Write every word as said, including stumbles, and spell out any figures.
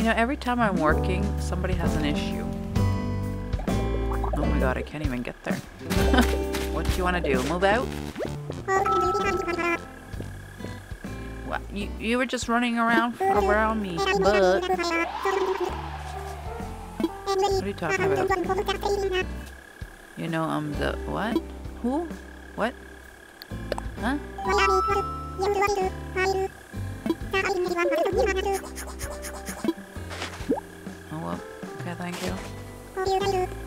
You know, every time I'm working, somebody has an issue. Oh my god, I can't even get there. What do you want to do? Move out? Well, you, you were just running around around me, but... What are you talking about? You know I'm the... What? Who? What? Huh? Oh well. Okay, thank you.